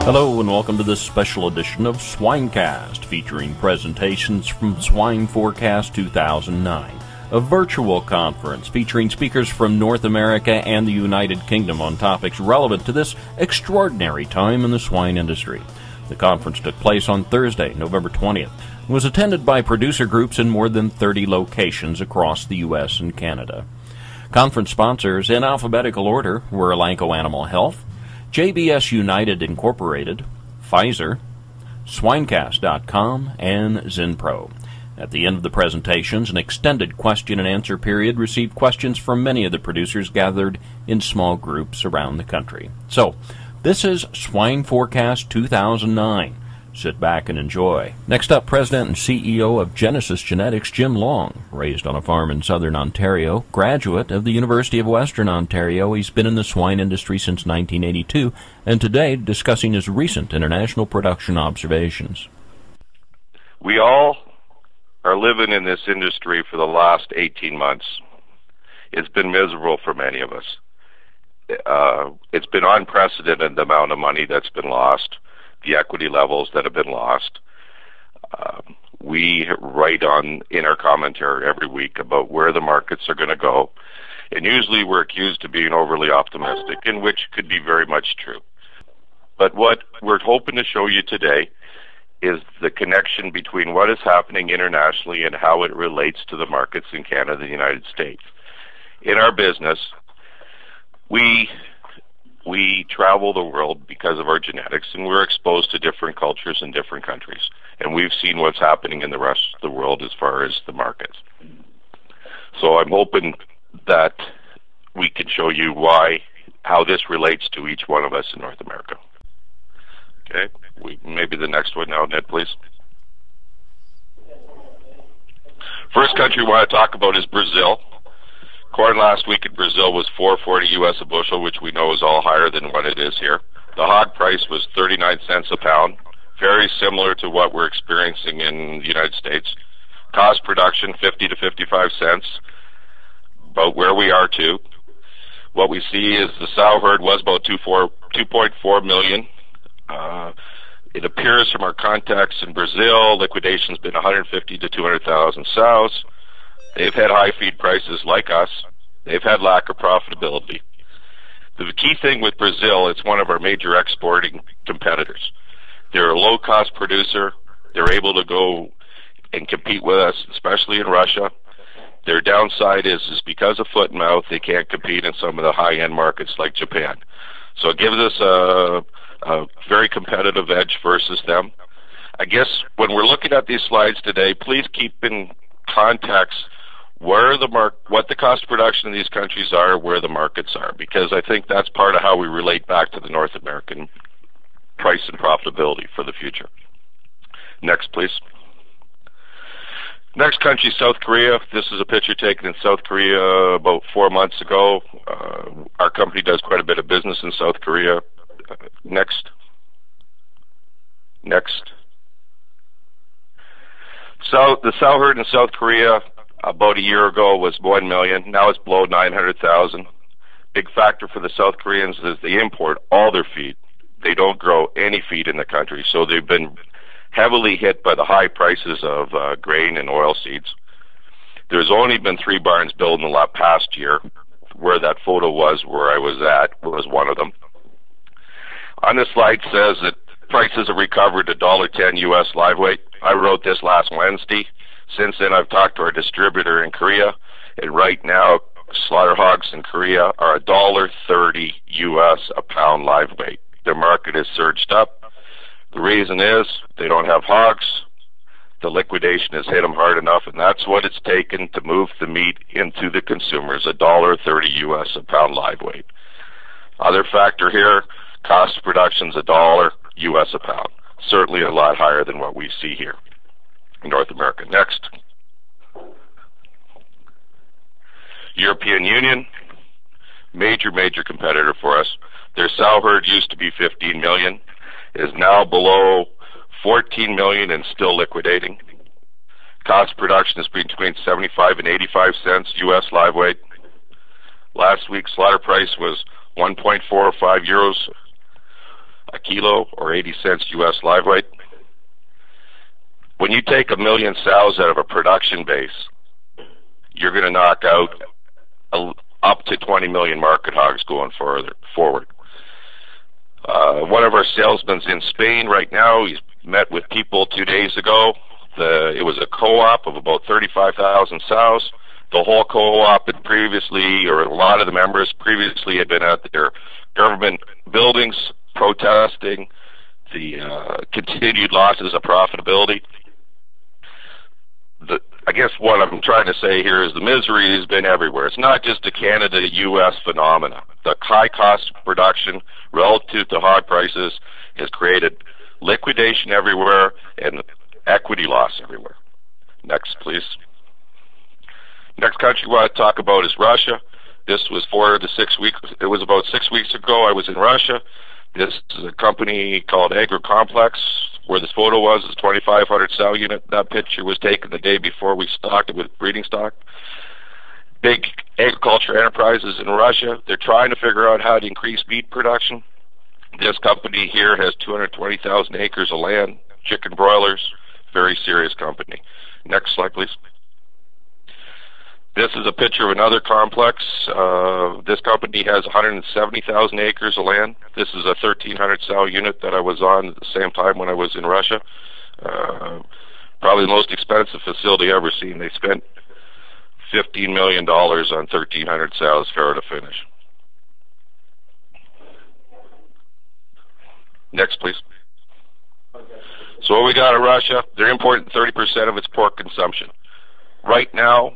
Hello and welcome to this special edition of Swinecast, featuring presentations from Swine Forecast 2009, a virtual conference featuring speakers from North America and the United Kingdom on topics relevant to this extraordinary time in the swine industry. The conference took place on Thursday, November 20th, and was attended by producer groups in more than 30 locations across the U.S. and Canada. Conference sponsors, in alphabetical order, were Elanco Animal Health, JBS United Incorporated, Pfizer, Swinecast.com, and Zinpro. At the end of the presentations, an extended question and answer period received questions from many of the producers gathered in small groups around the country. So, this is Swine Forecast 2009. Sit back and enjoy. Next up, President and CEO of Genesus Genetics, Jim Long, raised on a farm in southern Ontario, graduate of the University of Western Ontario. He's been in the swine industry since 1982, and today discussing his recent international production observations. We all are living in this industry for the last 18 months. It's been miserable for many of us. It's been unprecedented, the amount of money that's been lost, the equity levels that have been lost. We write in our commentary every week about where the markets are going to go, and usually we're accused of being overly optimistic, and which could be very much true. But what we're hoping to show you today is the connection between what is happening internationally and how it relates to the markets in Canada and the United States. In our business, we travel the world because of our genetics, and we're exposed to different cultures in different countries. And we've seen what's happening in the rest of the world as far as the markets. So I'm hoping that we can show you how this relates to each one of us in North America. Okay, maybe the next one now, Ned, please. First country we want to talk about is Brazil. Corn last week in Brazil was $4.40 U.S. a bushel, which we know is all higher than what it is here. The hog price was 39 cents a pound, very similar to what we're experiencing in the United States. Cost production, 50 to 55 cents, about where we are too. What we see is the sow herd was about 2.4 million. It appears from our contacts in Brazil, liquidation's been 150 to 200,000 sows. They've had high feed prices like us. They've had lack of profitability. The key thing with Brazil, it's one of our major exporting competitors. They're a low-cost producer. They're able to go and compete with us, especially in Russia. Their downside is because of foot and mouth, they can't compete in some of the high-end markets like Japan. So it gives us a very competitive edge versus them. I guess when we're looking at these slides today, please keep in context what the cost of production in these countries are, where the markets are, because I think that's part of how we relate back to the North American price and profitability for the future. Next, please. Next country, South Korea. This is a picture taken in South Korea about 4 months ago. Our company does quite a bit of business in South Korea. Next. Next. So the sow herd in South Korea about a year ago was 1 million. Now it's below 900,000. Big factor for the South Koreans is they import all their feed. They don't grow any feed in the country, so they've been heavily hit by the high prices of grain and oil seeds. There's only been 3 barns built in the past year. Where that photo was, where I was at, was one of them. On this slide says that prices have recovered to $1.10 U.S. live weight. I wrote this last Wednesday. Since then, I've talked to our distributor in Korea, and right now, slaughter hogs in Korea are $1.30 U.S. a pound live weight. Their market has surged up. The reason is they don't have hogs. The liquidation has hit them hard enough, and that's what it's taken to move the meat into the consumers, $1.30 U.S. a pound live weight. Other factor here, cost of production is $1 U.S. a pound. Certainly a lot higher than what we see here in North America. Next. European Union, major competitor for us. Their sow herd used to be 15 million, is now below 14 million and still liquidating. Cost of production is between 75 and 85 cents U.S. live weight. Last week's slaughter price was 1.45 euros a kilo, or 80 cents U.S. live weight. When you take 1 million sows out of a production base, you're going to knock out up to 20 million market hogs going forward. One of our salesmen's in Spain right now. He's met with people 2 days ago. It was a co-op of about 35,000 sows. The whole co-op had previously, or a lot of the members previously, had been at their government buildings protesting the continued losses of profitability. I guess what I'm trying to say here is the misery has been everywhere. It's not just a Canada-U.S. phenomenon. The high cost of production relative to hog prices has created liquidation everywhere and equity loss everywhere. Next, please. Next country we want to talk about is Russia. This was 4 to 6 weeks. It was about 6 weeks ago. I was in Russia. This is a company called Agrocomplex. Where this photo was is 2,500 sow unit. That picture was taken the day before we stocked it with breeding stock. Big agriculture enterprises in Russia. They're trying to figure out how to increase meat production. This company here has 220,000 acres of land, chicken broilers. Very serious company. Next slide, please. This is a picture of another complex. This company has 170,000 acres of land. This is a 1,300 sow unit that I was on at the same time when I was in Russia. Probably the most expensive facility I've ever seen. They spent $15 million on 1,300 sows, fair to finish. Next, please. So what we got in Russia, they're importing 30% of its pork consumption. Right now,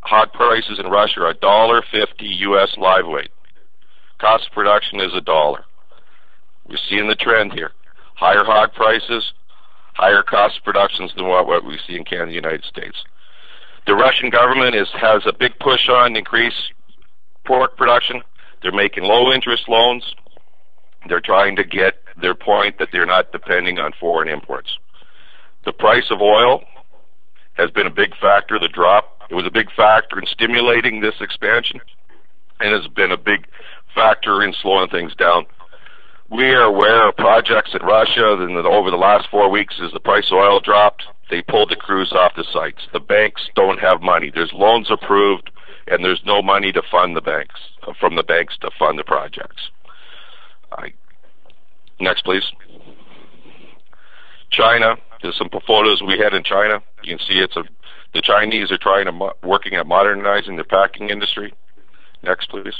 hog prices in Russia are $1.50 U.S. live weight. Cost of production is $1. We're seeing the trend here. Higher hog prices, higher cost of productions than what we see in Canada and the United States. The Russian government has a big push on to increase pork production. They're making low-interest loans. They're trying to get their point that they're not depending on foreign imports. The price of oil has been a big factor, the drop. It was a big factor in stimulating this expansion, and has been a big factor in slowing things down. We are aware of projects in Russia, and over the last 4 weeks, as the price of oil dropped, they pulled the crews off the sites. The banks don't have money. There's loans approved, and there's no money to fund the banks, from the banks to fund the projects. Next, please. China. There's some photos we had in China. You can see the Chinese are working at modernizing the packing industry. Next, please.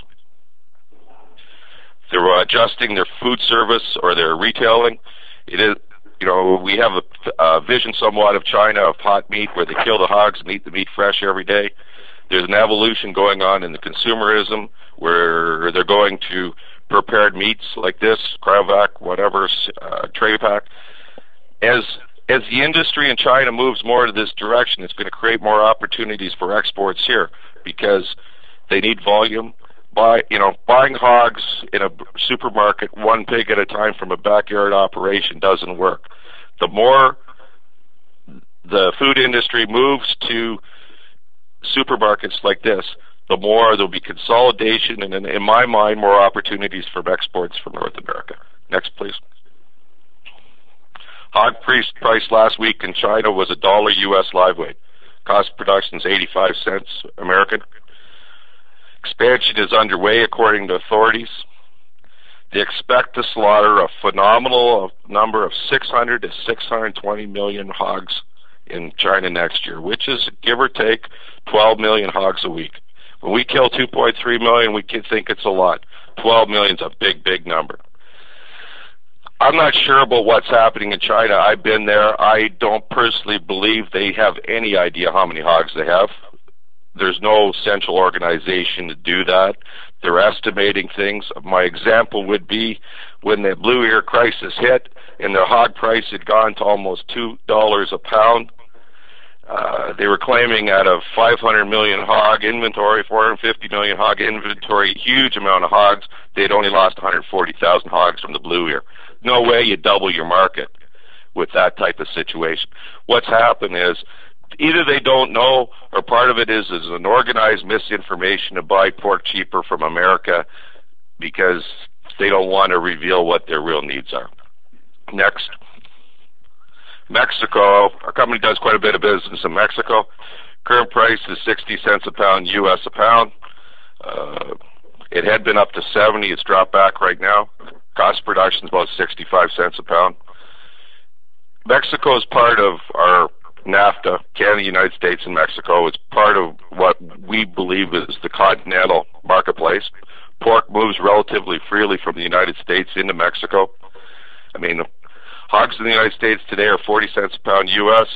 They're adjusting their food service or their retailing. It is, you know, we have a vision somewhat of China of hot meat, where they kill the hogs and eat the meat fresh every day. There's an evolution going on in the consumerism, where they're going to prepared meats like this, cryovac, whatever, tray pack. As the industry in China moves more to this direction, it's going to create more opportunities for exports here, because they need volume. Buying hogs in a supermarket, one pig at a time from a backyard operation, doesn't work. The more the food industry moves to supermarkets like this, the more there'll be consolidation and, in my mind, more opportunities for exports from North America. Next, please. Hog price last week in China was $1 U.S. live weight. Cost of production is 85 cents American. Expansion is underway according to authorities. They expect to slaughter a phenomenal number of 600 to 620 million hogs in China next year, which is, give or take, 12 million hogs a week. When we kill 2.3 million, we can think it's a lot. 12 million is a big, big number. I'm not sure about what's happening in China. I've been there. I don't personally believe they have any idea how many hogs they have. There's no central organization to do that. They're estimating things. My example would be when the Blue Ear crisis hit and their hog price had gone to almost $2 a pound. They were claiming out of 500 million hog inventory, 450 million hog inventory, huge amount of hogs, they'd only lost 140,000 hogs from the Blue Ear. No way you double your market with that type of situation. What's happened is either they don't know, or part of it is an organized misinformation to buy pork cheaper from America because they don't want to reveal what their real needs are. Next. Mexico. Our company does quite a bit of business in Mexico. Current price is 60 cents a pound U.S. a pound. It had been up to 70. It's dropped back right now. Cost of production is about 65 cents a pound. Mexico is part of our NAFTA, Canada, United States, and Mexico. It's part of what we believe is the continental marketplace. Pork moves relatively freely from the United States into Mexico. I mean, hogs in the United States today are 40 cents a pound U.S.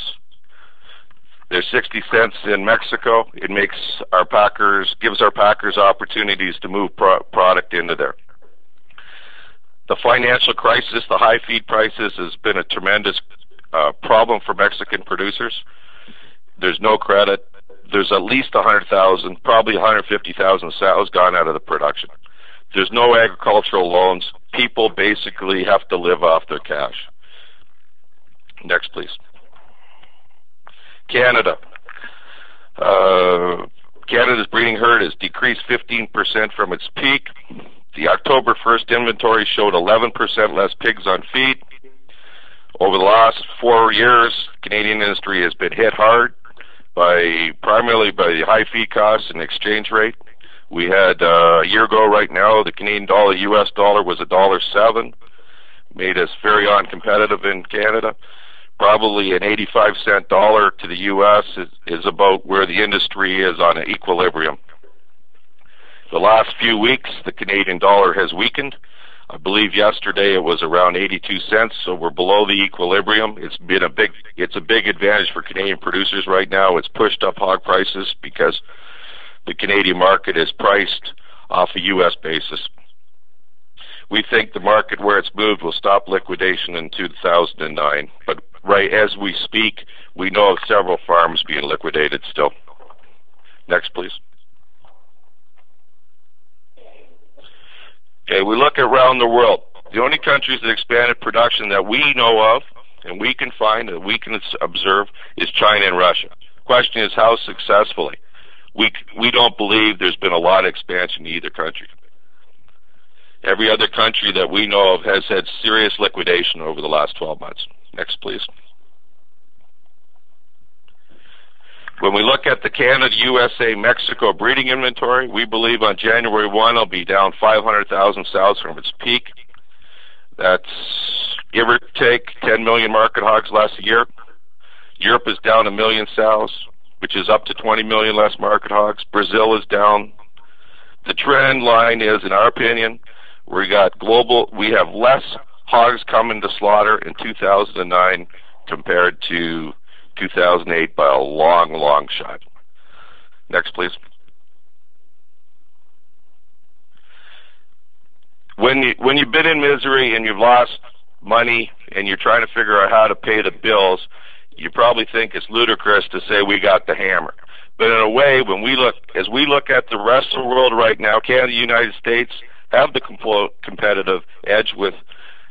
They're 60 cents in Mexico. It makes our packers, gives our packers opportunities to move product into there. The financial crisis, the high feed prices, has been a tremendous problem for Mexican producers. There's no credit. There's at least 100,000, probably 150,000 sows gone out of the production. There's no agricultural loans. People basically have to live off their cash. Next, please. Canada. Canada's breeding herd has decreased 15% from its peak. The October 1st inventory showed 11% less pigs on feed. Over the last 4 years, Canadian industry has been hit hard primarily by the high feed costs and exchange rate. We had a year ago right now, the Canadian dollar, U.S. dollar was $1.07, made us very uncompetitive in Canada. Probably an 85-cent dollar to the U.S. is about where the industry is on an equilibrium. The last few weeks, the Canadian dollar has weakened. I believe yesterday it was around 82 cents, so we're below the equilibrium. It's a big advantage for Canadian producers right now. It's pushed up hog prices because the Canadian market is priced off a U.S. basis. We think the market where it's moved will stop liquidation in 2009, but right as we speak, we know of several farms being liquidated still. Next, please. Okay, we look around the world. The only countries that expanded production that we know of, and we can find, that we can observe, is China and Russia. Question is, how successfully? We don't believe there's been a lot of expansion in either country. Every other country that we know of has had serious liquidation over the last 12 months. Next, please. When we look at the Canada, USA, Mexico breeding inventory, we believe on January 1 it'll be down 500,000 sows from its peak. That's give or take 10 million market hogs last year. Europe is down 1 million sows, which is up to 20 million less market hogs. Brazil is down. The trend line is, in our opinion, we have less hogs coming to slaughter in 2009 compared to 2008 by a long, long shot. Next, please. When you've been in misery and you've lost money and you're trying to figure out how to pay the bills, you probably think it's ludicrous to say we got the hammer. But in a way, as we look at the rest of the world right now, Canada, United States have the competitive edge with,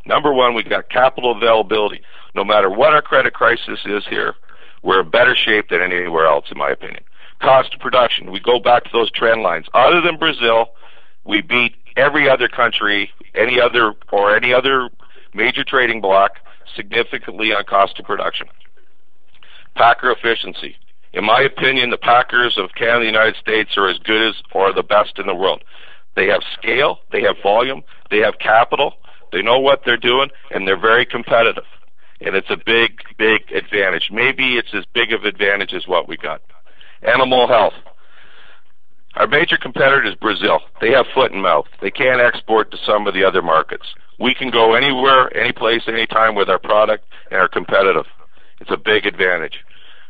number one, we've got capital availability. No matter what our credit crisis is here, we're in better shape than anywhere else, in my opinion. Cost of production, we go back to those trend lines. Other than Brazil, we beat every other country, any other major trading bloc significantly on cost of production. Packer efficiency. In my opinion, the packers of Canada and the United States are as good as or the best in the world. They have scale, they have volume, they have capital, they know what they're doing, and they're very competitive. And it's a big, big advantage. Maybe it's as big of an advantage as what we got. Animal health. Our major competitor is Brazil. They have foot and mouth. They can't export to some of the other markets. We can go anywhere, any place, any time with our product and are competitive. It's a big advantage.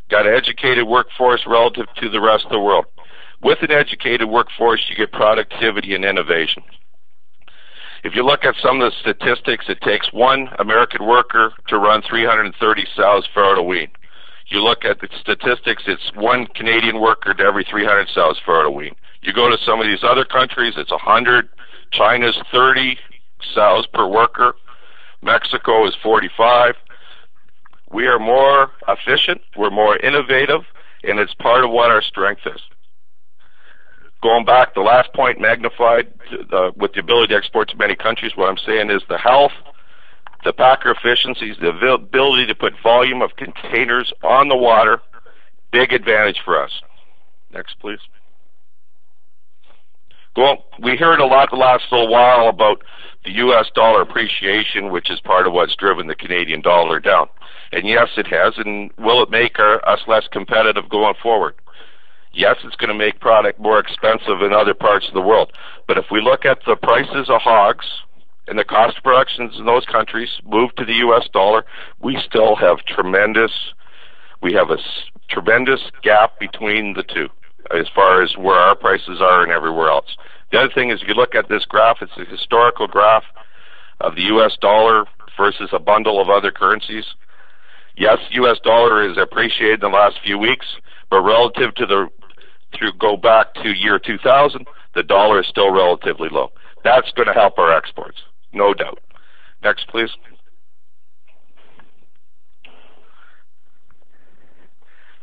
Got an educated workforce relative to the rest of the world. With an educated workforce, you get productivity and innovation. If you look at some of the statistics, it takes one American worker to run 330 sows farrow to wean. You look at the statistics, it's one Canadian worker to every 300 sows farrow to wean. You go to some of these other countries, it's 100. China's 30 sows per worker. Mexico is 45. We are more efficient, we're more innovative, and it's part of what our strength is. Going back, the last point magnified with the ability to export to many countries, what I'm saying is the health, the packer efficiencies, the ability to put volume of containers on the water, big advantage for us. Next, please. Well, we heard a lot the last little while about the U.S. dollar appreciation, which is part of what's driven the Canadian dollar down. And yes, it has, and will it make us less competitive going forward? Yes, it's going to make product more expensive in other parts of the world. But if we look at the prices of hogs and the cost of productions in those countries moved to the U.S. dollar, we still have a tremendous gap between the two, as far as where our prices are and everywhere else. The other thing is, if you look at this graph, it's a historical graph of the U.S. dollar versus a bundle of other currencies. Yes, U.S. dollar is appreciated in the last few weeks, but relative to go back to year 2000, the dollar is still relatively low. That's going to help our exports, no doubt. Next, please.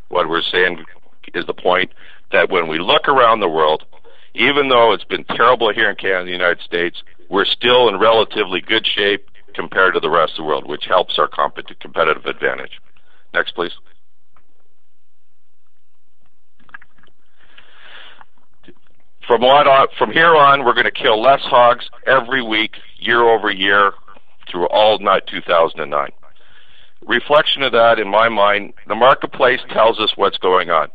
What we're saying is the point that when we look around the world, even though it's been terrible here in Canada and the United States, we're still in relatively good shape compared to the rest of the world, which helps our competitive advantage. Next, please. From here on, we're going to kill less hogs every week, year over year, through all 2009. Reflection of that, in my mind, the marketplace tells us what's going on.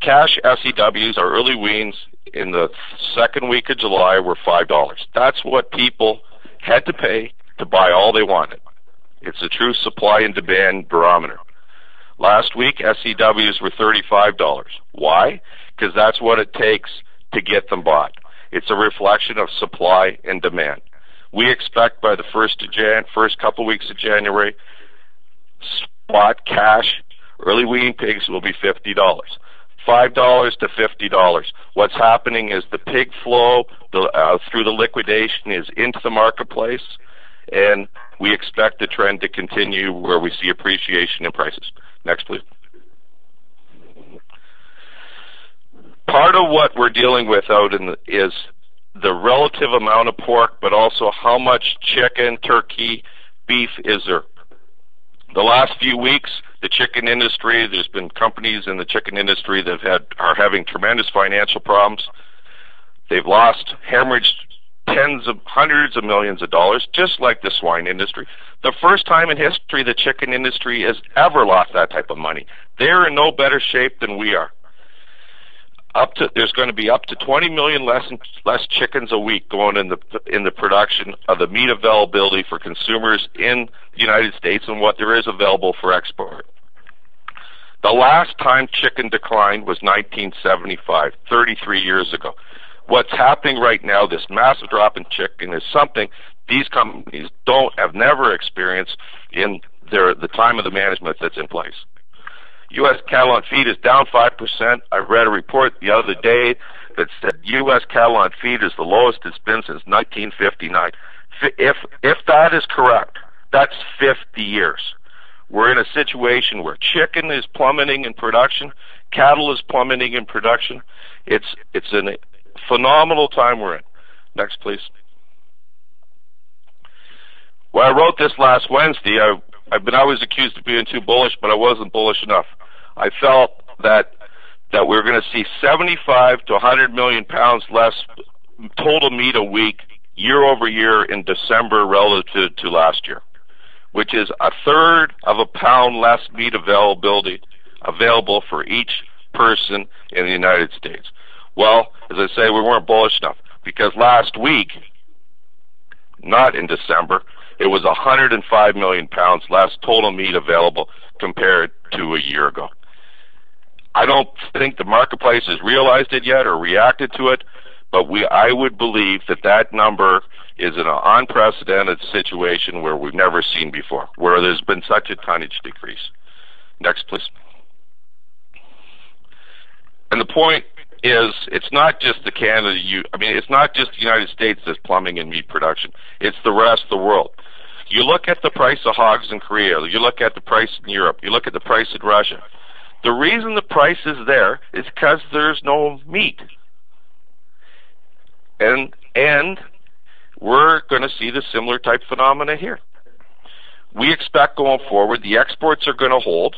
Cash SEWs, our early weans, in the second week of July were $5. That's what people had to pay to buy all they wanted. It's a true supply and demand barometer. Last week, SEWs were $35. Why? Because that's what it takes to get them bought. It's a reflection of supply and demand. We expect by the first couple weeks of January, spot cash early wean pigs will be $50. $5 to $50. What's happening is the pig flow through the liquidation is into the marketplace, and we expect the trend to continue where we see appreciation in prices. Next, please. Part of what we're dealing with is the relative amount of pork, but also how much chicken, turkey, beef is there. The last few weeks, the chicken industry, there's been companies in the chicken industry that are having tremendous financial problems. They've hemorrhaged hundreds of millions of dollars, just like the swine industry. The first time in history the chicken industry has ever lost that type of money. They're in no better shape than we are. There's going to be up to 20 million less chickens a week going in the production of the meat availability for consumers in the United States and what there is available for export. The last time chicken declined was 1975, 33 years ago. What's happening right now, this massive drop in chicken, is something these companies have never experienced in the time of the management that's in place. U.S. cattle on feed is down 5%. I read a report the other day that said U.S. cattle on feed is the lowest it's been since 1959. If that is correct, that's 50 years. We're in a situation where chicken is plummeting in production, cattle is plummeting in production. It's a phenomenal time we're in. Next, please. Well, I wrote this last Wednesday. I've been always accused of being too bullish, but I wasn't bullish enough. I felt that we were going to see 75 to 100 million pounds less total meat a week, year over year, in December relative to last year, which is a third of a pound less meat available for each person in the United States. Well, as I say, we weren't bullish enough, because last week, not in December, it was 105 million pounds less total meat available compared to a year ago. I don't think the marketplace has realized it yet or reacted to it, but I would believe that number is in an unprecedented situation where we've never seen before, where there's been such a tonnage decrease. Next, please. And the point is, it's not just it's not just the United States that's plumbing in meat production. It's the rest of the world. You look at the price of hogs in Korea, you look at the price in Europe, you look at the price in Russia. The reason the price is there is because there's no meat. And we're going to see the similar type phenomena here. We expect going forward the exports are going to hold.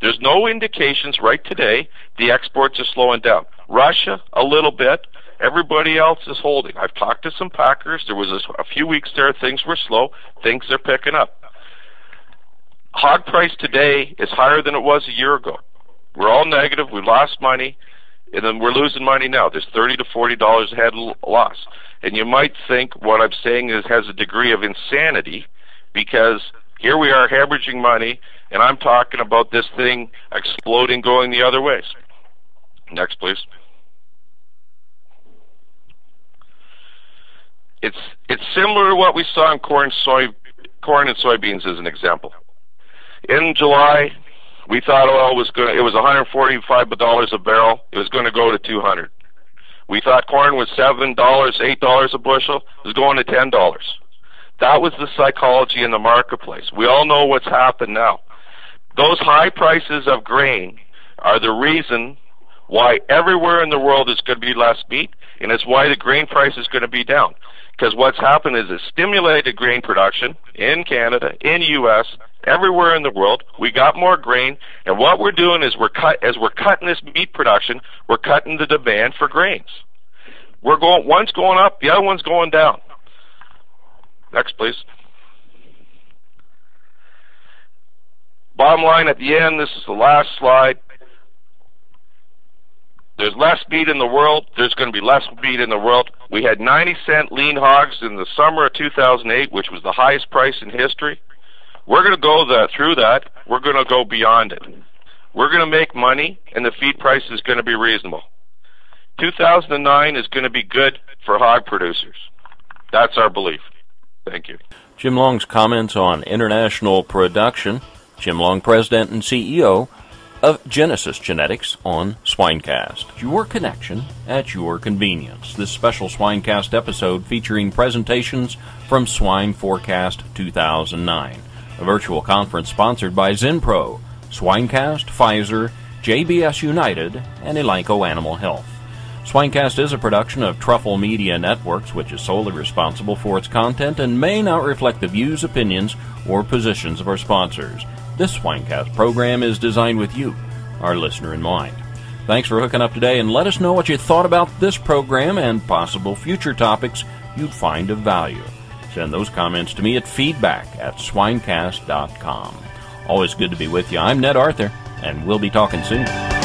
There's no indications right today the exports are slowing down. Russia, a little bit. Everybody else is holding. I've talked to some packers. There was a few weeks there things were slow. Things are picking up. Hog price today is higher than it was a year ago. We're all negative. We lost money, and then we're losing money now. There's $30 to $40 a head loss. And you might think what I'm saying is has a degree of insanity, because here we are hemorrhaging money, and I'm talking about this thing exploding going the other ways. Next, please. It's similar to what we saw in corn and soybeans as an example. In July, we thought oil was going. It was $145 a barrel. It was going to go to $200. We thought corn was $7, $8 a bushel. It was going to $10. That was the psychology in the marketplace. We all know what's happened now. Those high prices of grain are the reason why everywhere in the world is going to be less meat, and it's why the grain price is going to be down. Because what's happened is it stimulated grain production in Canada, in the U.S., everywhere in the world. We got more grain, and what we're doing is we're cutting this meat production, we're cutting the demand for grains. We're going, one's going up, the other one's going down. Next, please. Bottom line at the end, this is the last slide. There's less meat in the world. There's going to be less meat in the world. We had 90-cent lean hogs in the summer of 2008, which was the highest price in history. We're going to go through that. We're going to go beyond it. We're going to make money, and the feed price is going to be reasonable. 2009 is going to be good for hog producers. That's our belief. Thank you. Jim Long's comments on international production. Jim Long, President and CEO of Genesus Genetics on Swinecast. Your connection at your convenience. This special Swinecast episode featuring presentations from Swine Forecast 2009, a virtual conference sponsored by Zinpro, Swinecast, Pfizer, JBS United, and Elanco Animal Health. Swinecast is a production of Truffle Media Networks, which is solely responsible for its content and may not reflect the views, opinions, or positions of our sponsors. This Swinecast program is designed with you, our listener, in mind. Thanks for hooking up today, and let us know what you thought about this program and possible future topics you'd find of value. Send those comments to me at feedback@swinecast.com. Always good to be with you. I'm Ned Arthur, and we'll be talking soon.